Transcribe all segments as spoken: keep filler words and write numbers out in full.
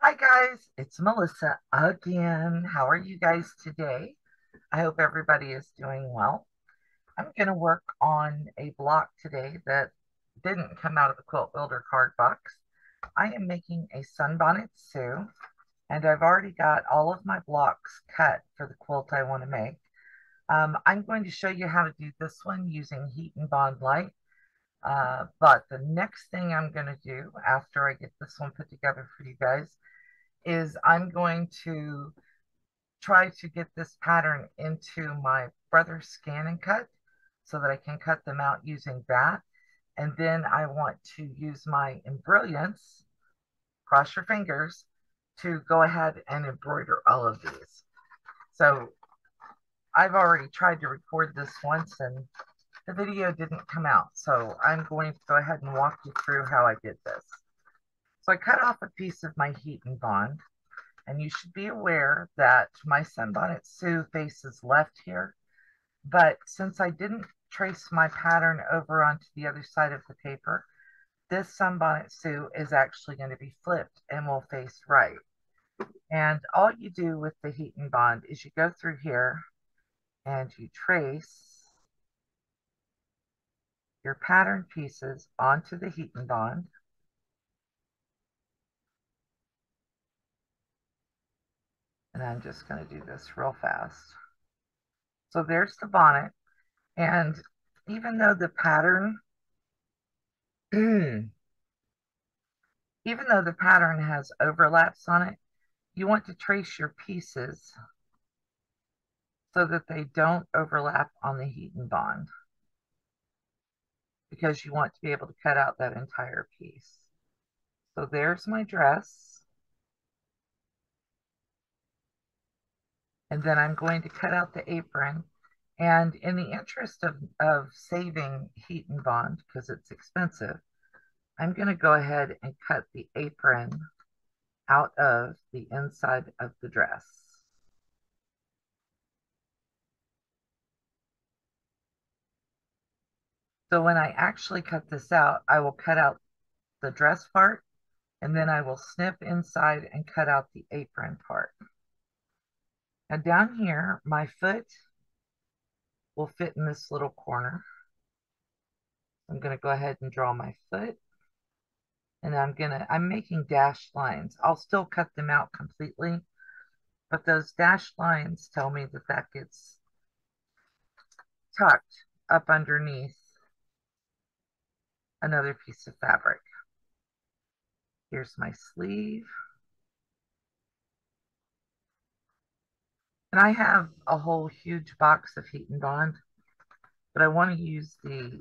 Hi guys, it's Melissa again. How are you guys today? I hope everybody is doing well. I'm going to work on a block today that didn't come out of the Quilt Builder card box. I am making a Sunbonnet Sue, and I've already got all of my blocks cut for the quilt I want to make. Um, I'm going to show you how to do this one using Heat and Bond light. Uh, but the next thing I'm going to do after I get this one put together for you guys is I'm going to try to get this pattern into my Brother Scan and Cut so that I can cut them out using that. And then I want to use my Embrilliance, cross your fingers, to go ahead and embroider all of these. So I've already tried to record this once and the video didn't come out, so I'm going to go ahead and walk you through how I did this. So I cut off a piece of my Heat and Bond, and you should be aware that my Sunbonnet Sue faces left here, but since I didn't trace my pattern over onto the other side of the paper, this Sunbonnet Sue is actually going to be flipped and will face right. And all you do with the Heat and Bond is you go through here and you trace your pattern pieces onto the Heat and Bond. And I'm just going to do this real fast. So there's the bonnet. And even though the pattern, even though the pattern has overlaps on it, you want to trace your pieces so that they don't overlap on the Heat and Bond, because you want to be able to cut out that entire piece. So there's my dress. And then I'm going to cut out the apron. And in the interest of, of saving Heat and Bond, because it's expensive, I'm going to go ahead and cut the apron out of the inside of the dress. So when I actually cut this out, I will cut out the dress part, and then I will snip inside and cut out the apron part. Now down here, my foot will fit in this little corner. I'm going to go ahead and draw my foot, and I'm going to, I'm making dashed lines. I'll still cut them out completely, but those dashed lines tell me that that gets tucked up underneath another piece of fabric. Here's my sleeve. And I have a whole huge box of Heat and Bond, but I want to use the,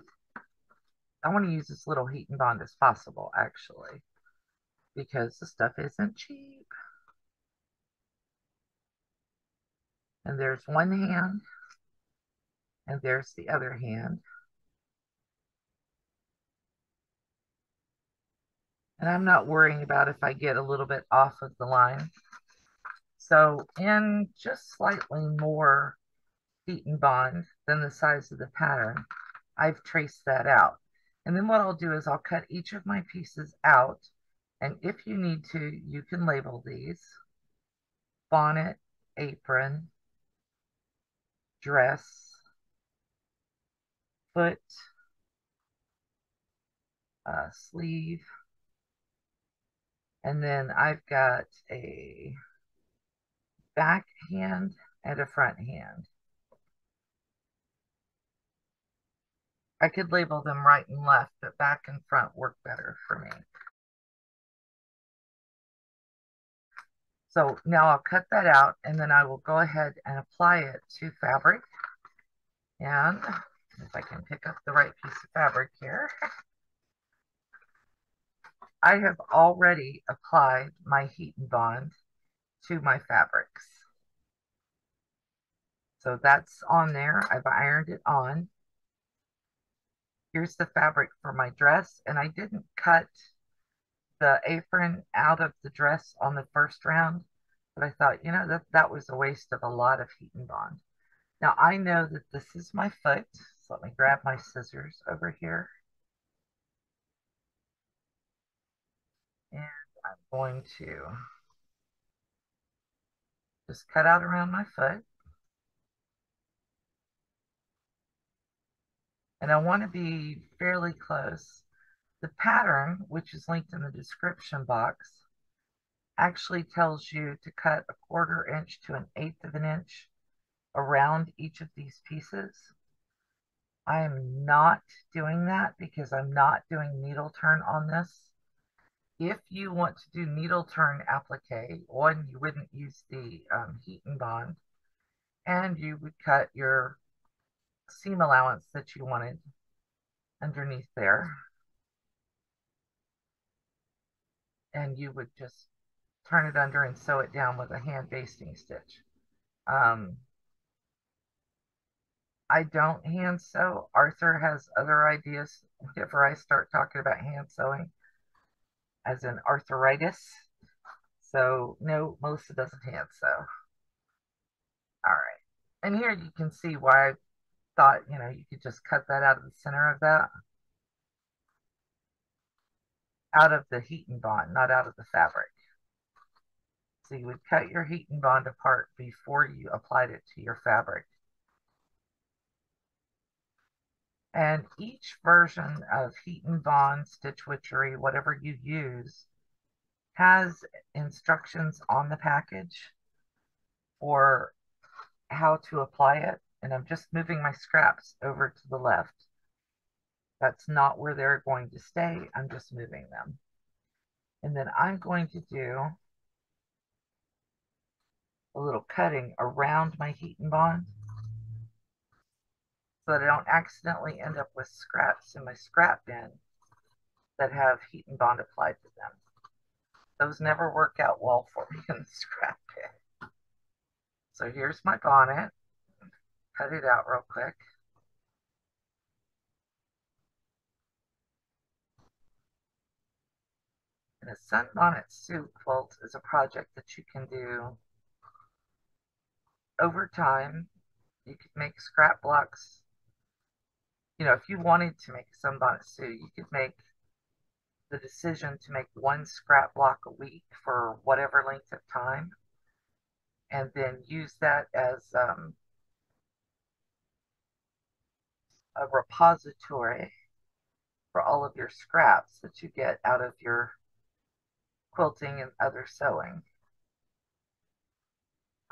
I want to use as little Heat and Bond as possible, actually, because the stuff isn't cheap. And there's one hand, and there's the other hand. And I'm not worrying about if I get a little bit off of the line. So in just slightly more Heat and Bond than the size of the pattern, I've traced that out. And then what I'll do is I'll cut each of my pieces out. And if you need to, you can label these: bonnet, apron, dress, foot, uh, sleeve. And then I've got a back hand and a front hand. I could label them right and left, but back and front work better for me. So now I'll cut that out, and then I will go ahead and apply it to fabric. And if I can pick up the right piece of fabric here. I have already applied my Heat and Bond to my fabrics. So that's on there. I've ironed it on. Here's the fabric for my dress. And I didn't cut the apron out of the dress on the first round, but I thought, you know, that, that was a waste of a lot of Heat and Bond. Now I know that this is my foot. So let me grab my scissors over here. And I'm going to just cut out around my foot. And I want to be fairly close. The pattern, which is linked in the description box, actually tells you to cut a quarter inch to an eighth of an inch around each of these pieces. I am not doing that because I'm not doing needle turn on this. If you want to do needle turn applique, one, you wouldn't use the um, heat and bond, and you would cut your seam allowance that you wanted underneath there. And you would just turn it under and sew it down with a hand basting stitch. Um, I don't hand sew. Arthur has other ideas whenever I start talking about hand sewing, as in arthritis. So no, Melissa doesn't hand sew. All right. And here you can see why I thought, you know, you could just cut that out of the center of that. Out of the heat and bond, not out of the fabric. So you would cut your heat and bond apart before you applied it to your fabric. And each version of heat and bond, stitch witchery, whatever you use, has instructions on the package or how to apply it. And I'm just moving my scraps over to the left. That's not where they're going to stay. I'm just moving them. And then I'm going to do a little cutting around my heat and bond so that I don't accidentally end up with scraps in my scrap bin that have heat and bond applied to them. Those never work out well for me in the scrap bin. So here's my bonnet. Cut it out real quick. And a Sunbonnet Sue quilt is a project that you can do over time. You could make scrap blocks. You know, if you wanted to make a Sunbonnet Sue, you could make the decision to make one scrap block a week for whatever length of time, and then use that as um, a repository for all of your scraps that you get out of your quilting and other sewing.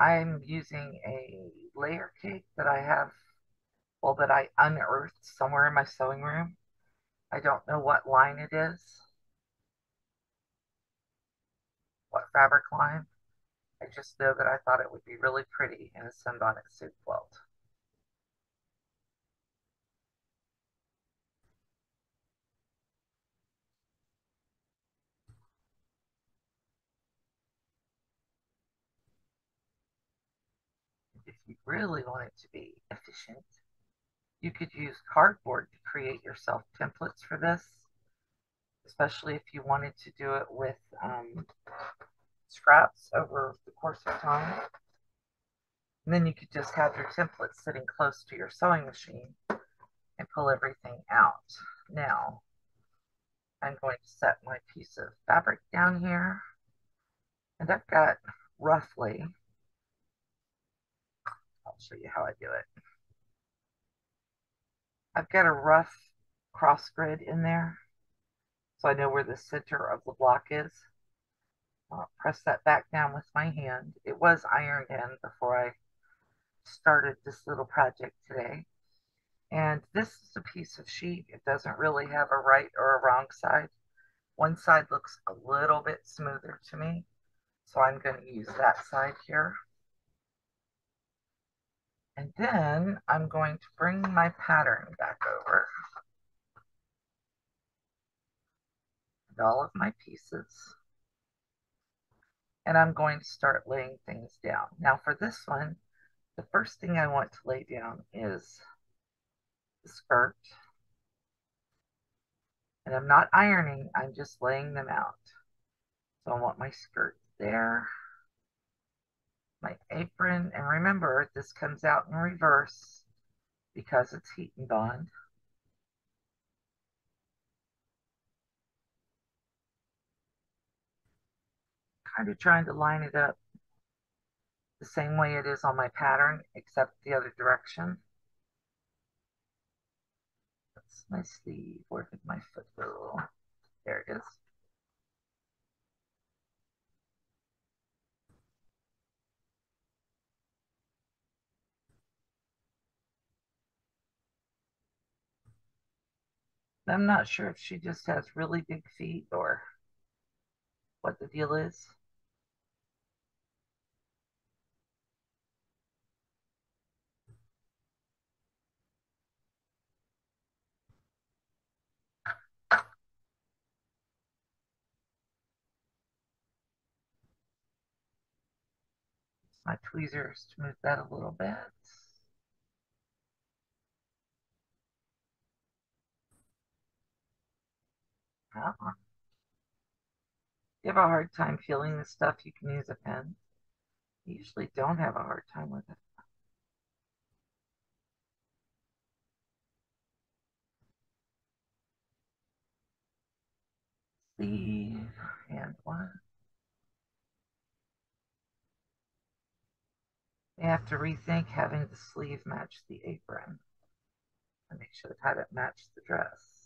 I'm using a layer cake that I have, well, that I unearthed somewhere in my sewing room. I don't know what line it is, what fabric line. I just know that I thought it would be really pretty in a Sunbonnet Sue quilt. You really want it to be efficient, you could use cardboard to create yourself templates for this, especially if you wanted to do it with um, scraps over the course of time. And then you could just have your template sitting close to your sewing machine and pull everything out. Now, I'm going to set my piece of fabric down here, and I've got roughly, I'll show you how I do it. I've got a rough cross grid in there, so I know where the center of the block is. I'll press that back down with my hand. It was ironed in before I started this little project today. And this is a piece of sheet. It doesn't really have a right or a wrong side. One side looks a little bit smoother to me, so I'm going to use that side here. And then I'm going to bring my pattern back over. And all of my pieces. And I'm going to start laying things down. Now for this one, the first thing I want to lay down is the skirt. And I'm not ironing, I'm just laying them out. So I want my skirt there. My apron, and remember this comes out in reverse because it's heat and bond. Kind of trying to line it up the the same way it is on my pattern, except the other direction. That's my sleeve. Where did my foot go? There it is. I'm not sure if she just has really big feet or what the deal is. Use my tweezers to move that a little bit. Uh -huh. You have a hard time feeling this stuff, you can use a pen. I usually don't have a hard time with it. Sleeve and one. You have to rethink having the sleeve match the apron and make sure the tie that matches the dress.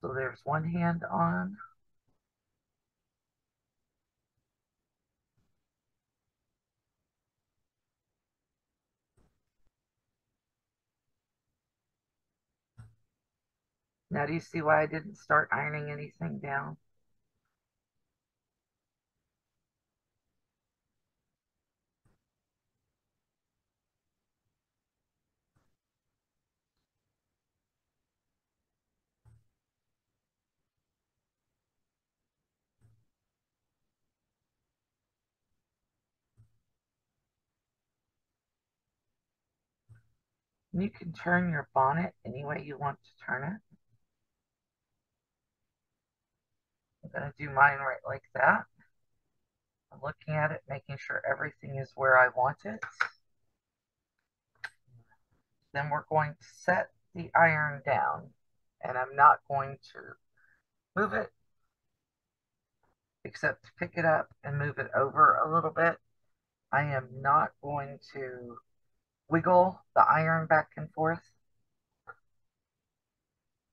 So there's one hand on. Now do you see why I didn't start ironing anything down? You can turn your bonnet any way you want to turn it. I'm going to do mine right like that. I'm looking at it, making sure everything is where I want it. Then we're going to set the iron down, and I'm not going to move it, except to pick it up and move it over a little bit. I am not going to wiggle the iron back and forth.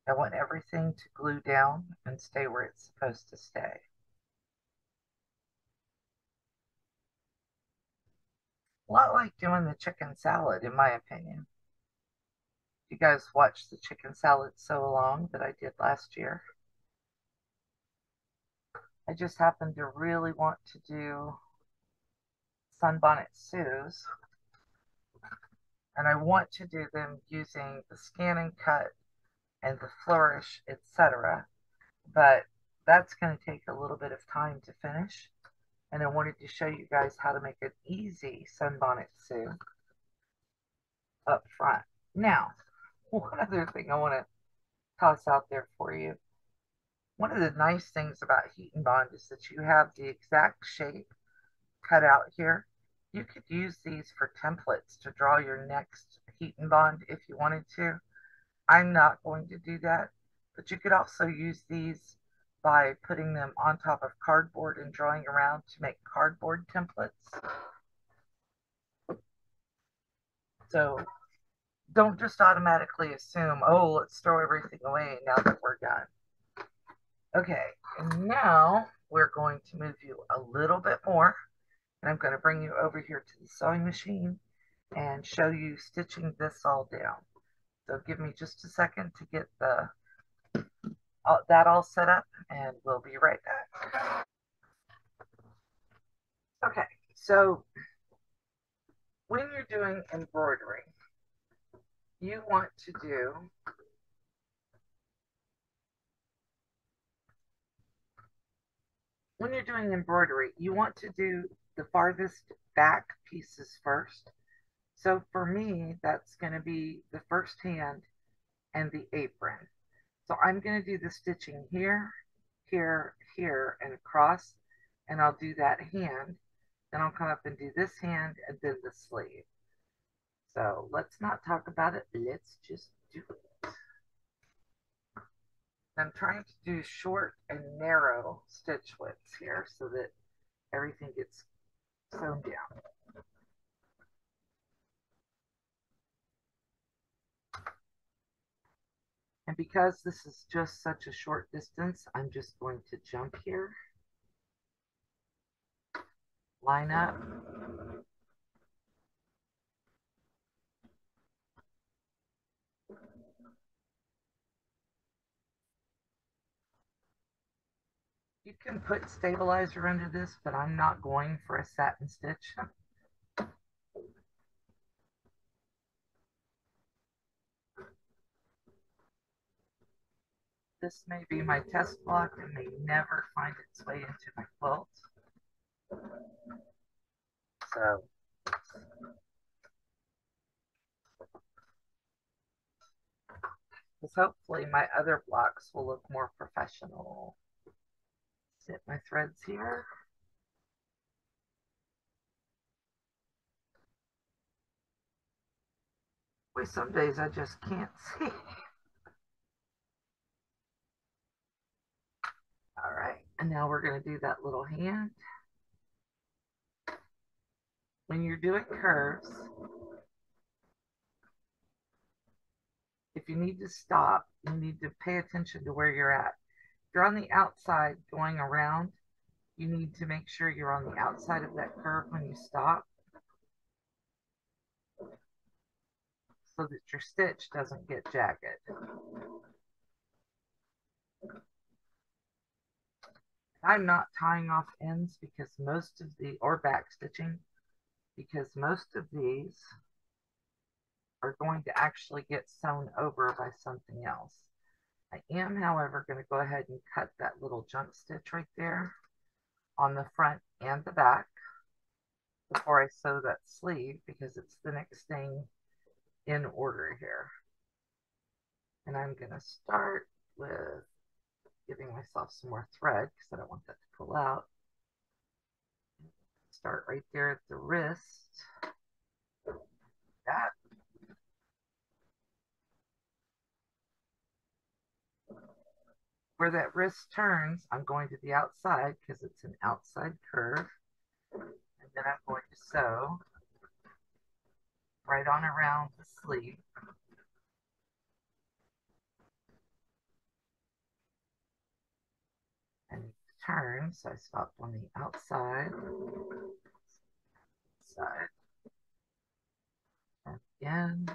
I want everything to glue down and stay where it's supposed to stay. A lot like doing the chicken salad, in my opinion. You guys watched the chicken salad sew along that I did last year. I just happened to really want to do Sunbonnet Sue's. And I want to do them using the Scan and Cut and the Flourish, et cetera. But that's going to take a little bit of time to finish. And I wanted to show you guys how to make an easy Sunbonnet Sue up front. Now, one other thing I want to toss out there for you. One of the nice things about Heat and Bond is that you have the exact shape cut out here. You could use these for templates to draw your next Heat and Bond if you wanted to. I'm not going to do that, but you could also use these by putting them on top of cardboard and drawing around to make cardboard templates. So don't just automatically assume, oh, let's throw everything away now that we're done. Okay, and now we're going to move you a little bit more. And I'm going to bring you over here to the sewing machine and show you stitching this all down. So give me just a second to get the all, that all set up, and we'll be right back. Okay, so when you're doing embroidery, you want to do when you're doing embroidery, you want to do the farthest back pieces first. So for me, that's going to be the first hand and the apron. So I'm going to do the stitching here, here, here, and across, and I'll do that hand. Then I'll come up and do this hand and then the sleeve. So let's not talk about it. Let's just do it. I'm trying to do short and narrow stitch widths here so that everything gets sewn down. And because this is just such a short distance, I'm just going to jump here, line up, you can put stabilizer under this, but I'm not going for a satin stitch. This may be my test block and may never find its way into my quilt. So, because hopefully my other blocks will look more professional. Snip my threads here. Boy, some days I just can't see. All right, and now we're going to do that little hand. When you're doing curves, if you need to stop, you need to pay attention to where you're at. If you're on the outside going around, you need to make sure you're on the outside of that curve when you stop, so that your stitch doesn't get jagged. I'm not tying off ends because most of the, or back stitching, because most of these are going to actually get sewn over by something else. I am, however, going to go ahead and cut that little jump stitch right there on the front and the back before I sew that sleeve, because it's the next thing in order here. And I'm going to start with giving myself some more thread because I don't want that to pull out. Start right there at the wrist. Like that. Where that wrist turns, I'm going to the outside because it's an outside curve. And then I'm going to sew right on around the sleeve. Turn, so I stopped on the outside, side, and again,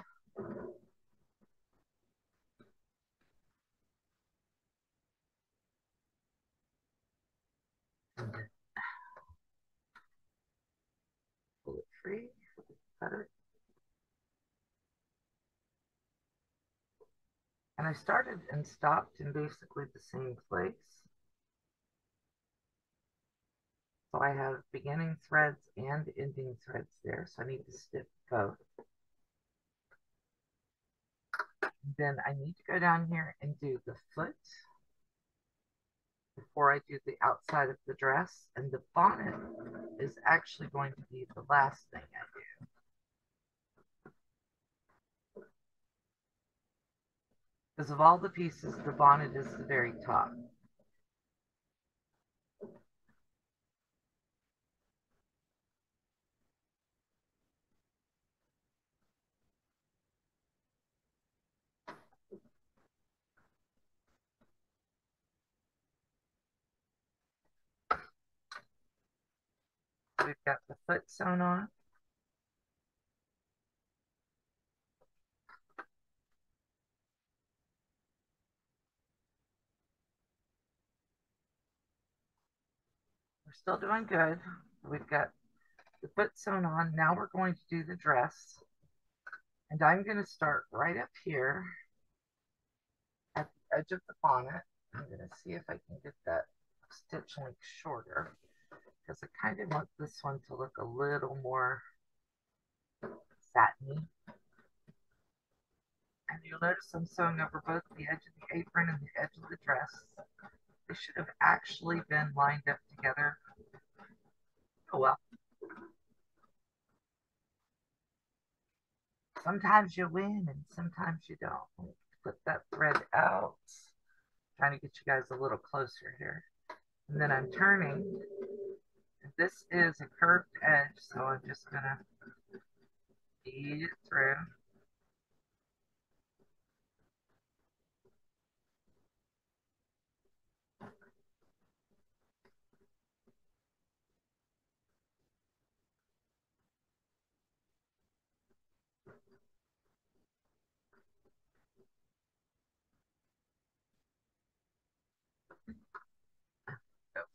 and then pull it free, cut it, and I started and stopped in basically the same place. So I have beginning threads and ending threads there, so I need to stitch both. Then I need to go down here and do the foot before I do the outside of the dress, and the bonnet is actually going to be the last thing I do. Because of all the pieces, the bonnet is the very top. We've got the foot sewn on. We're still doing good. We've got the foot sewn on. Now we're going to do the dress. And I'm going to start right up here at the edge of the bonnet. I'm going to see if I can get that stitch length shorter, because I kind of want this one to look a little more satiny. And you'll notice I'm sewing over both the edge of the apron and the edge of the dress. They should have actually been lined up together. Oh well. Sometimes you win and sometimes you don't. Let me put that thread out. I'm trying to get you guys a little closer here. And then I'm turning. This is a curved edge, so I'm just going to feed it through.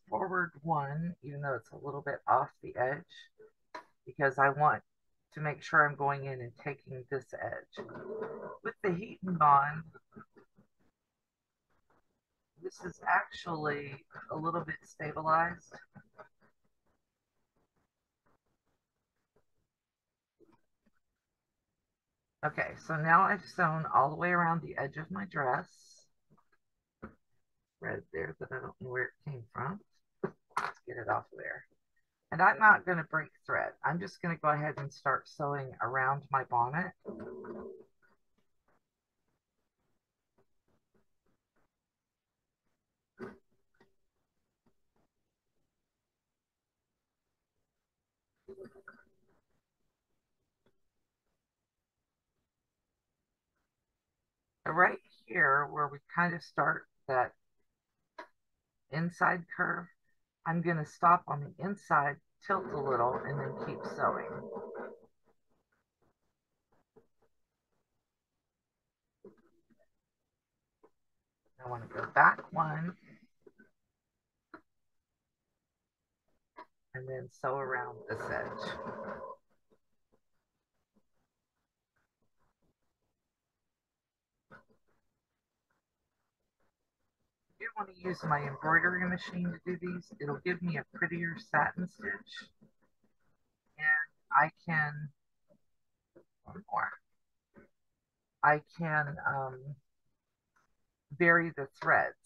Forward one, even though it's a little bit off the edge, because I want to make sure I'm going in and taking this edge. With the Heat and Bond, this is actually a little bit stabilized. Okay, so now I've sewn all the way around the edge of my dress. Red there, but I don't know where it came from. Let's get it off there. And I'm not going to break thread. I'm just going to go ahead and start sewing around my bonnet. Right here, where we kind of start that inside curve, I'm going to stop on the inside, tilt a little, and then keep sewing. I want to go back one, and then sew around this edge. I do want to use my embroidery machine to do these. It'll give me a prettier satin stitch, and I can one more. I can um, vary the threads.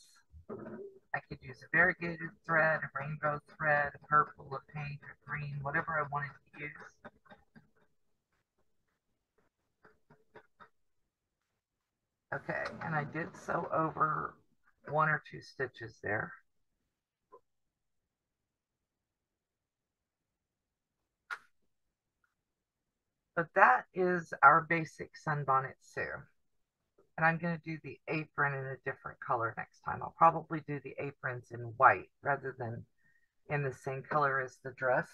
I could use a variegated thread, a rainbow thread, a purple, a pink, a green, whatever I wanted to use. Okay, and I did sew over one or two stitches there. But that is our basic Sunbonnet Sue. And I'm going to do the apron in a different color next time. I'll probably do the aprons in white rather than in the same color as the dress.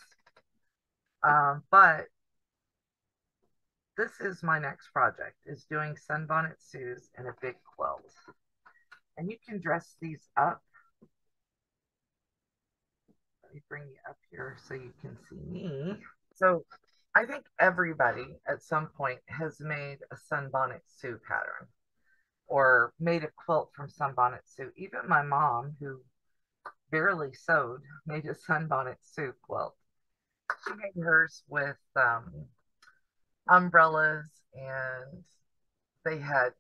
Um, but this is my next project, is doing Sunbonnet Sues in a big quilt. And you can dress these up. Let me bring you up here so you can see me. So I think everybody at some point has made a Sunbonnet Sue pattern or made a quilt from Sunbonnet Sue. Even my mom, who barely sewed, made a Sunbonnet Sue quilt. She made hers with um, umbrellas, and they had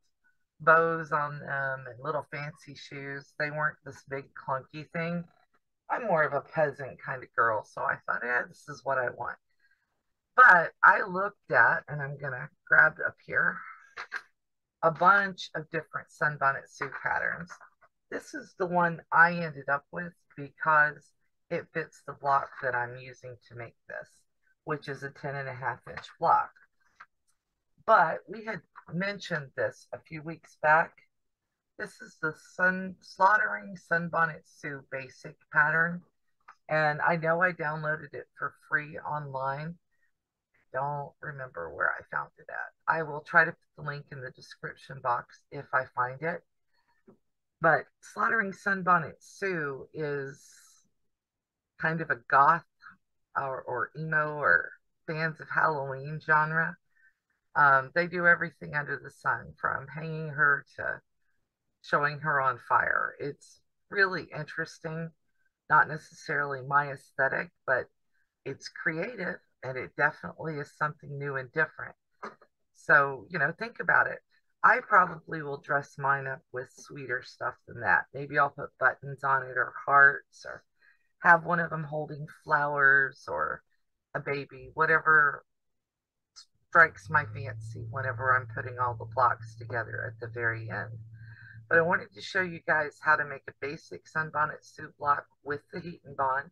bows on them and little fancy shoes. They weren't this big clunky thing. I'm more of a peasant kind of girl, so I thought, eh, this is what I want. But I looked at, and I'm gonna grab up here, a bunch of different Sunbonnet Sue patterns. This is the one I ended up with because it fits the block that I'm using to make this, which is a ten and a half inch block. But we had mentioned this a few weeks back. This is the Sun Slaughtering Sunbonnet Sue basic pattern. And I know I downloaded it for free online. I don't remember where I found it at. I will try to put the link in the description box if I find it. But Slaughtering Sunbonnet Sue is kind of a goth or, or emo or fans of Halloween genre. Um, they do everything under the sun, from hanging her to showing her on fire. It's really interesting, not necessarily my aesthetic, but it's creative, and it definitely is something new and different. So, you know, think about it. I probably will dress mine up with sweeter stuff than that. Maybe I'll put buttons on it or hearts, or have one of them holding flowers or a baby, whatever strikes my fancy whenever I'm putting all the blocks together at the very end. But I wanted to show you guys how to make a basic Sunbonnet Sue block with the Heat and Bond.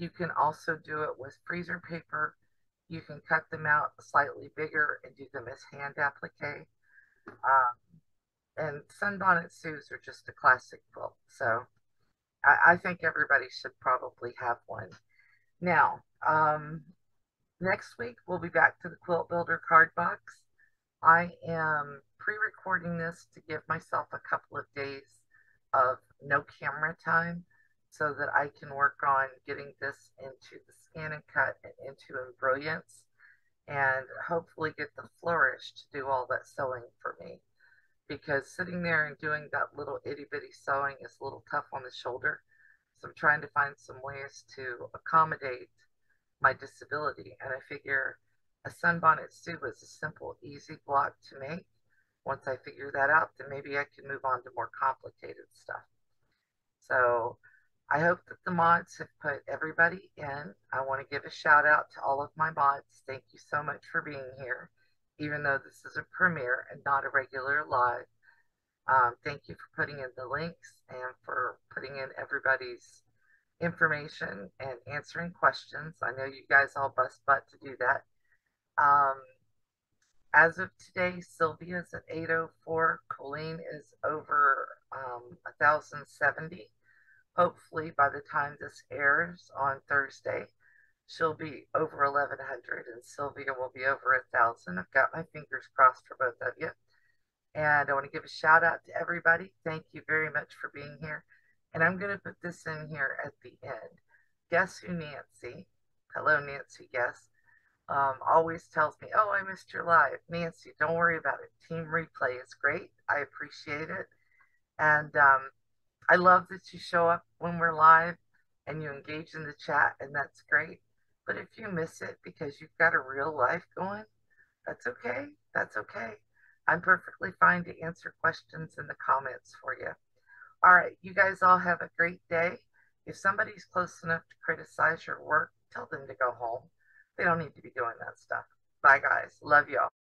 You can also do it with freezer paper. You can cut them out slightly bigger and do them as hand applique. Um, and Sunbonnet Sues are just a classic quilt. So I, I think everybody should probably have one. Now, um, next week, we'll be back to the Quilt Builder card box. I am pre-recording this to give myself a couple of days of no camera time so that I can work on getting this into the Scan and Cut and into Embrilliance, and hopefully get the Flourish to do all that sewing for me, because sitting there and doing that little itty bitty sewing is a little tough on the shoulder. So I'm trying to find some ways to accommodate my disability, and I figure a Sunbonnet Sue is a simple, easy block to make. Once I figure that out, then maybe I can move on to more complicated stuff. So I hope that the mods have put everybody in. I want to give a shout out to all of my mods. Thank you so much for being here, even though this is a premiere and not a regular live. Um, thank you for putting in the links and for putting in everybody's information and answering questions. I know you guys all bust butt to do that. Um, as of today, Sylvia is at eight oh four. Colleen is over um, one thousand seventy. Hopefully, by the time this airs on Thursday, she'll be over eleven hundred, and Sylvia will be over one thousand. I've got my fingers crossed for both of you. And I want to give a shout out to everybody. Thank you very much for being here. And I'm going to put this in here at the end. Guess who, Nancy? Hello, Nancy. Guess. Um, always tells me, oh, I missed your live. Nancy, don't worry about it. Team replay is great. I appreciate it. And um, I love that you show up when we're live and you engage in the chat, and that's great. But if you miss it because you've got a real life going, that's okay. That's okay. I'm perfectly fine to answer questions in the comments for you. All right, you guys all have a great day. If somebody's close enough to criticize your work, tell them to go home. They don't need to be doing that stuff. Bye, guys. Love y'all.